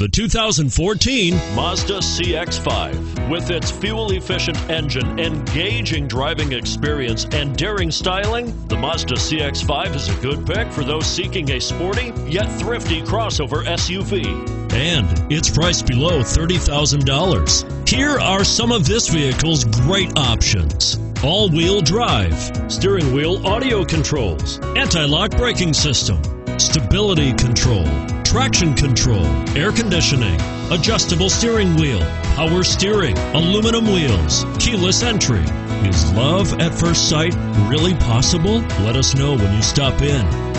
The 2014 Mazda CX-5. With its fuel-efficient engine, engaging driving experience, and daring styling, the Mazda CX-5 is a good pick for those seeking a sporty yet thrifty crossover SUV. And it's priced below $30,000. Here are some of this vehicle's great options. All-wheel drive, steering wheel audio controls, anti-lock braking system, stability control, traction control, air conditioning, adjustable steering wheel, power steering, aluminum wheels, keyless entry. Is love at first sight really possible? Let us know when you stop in.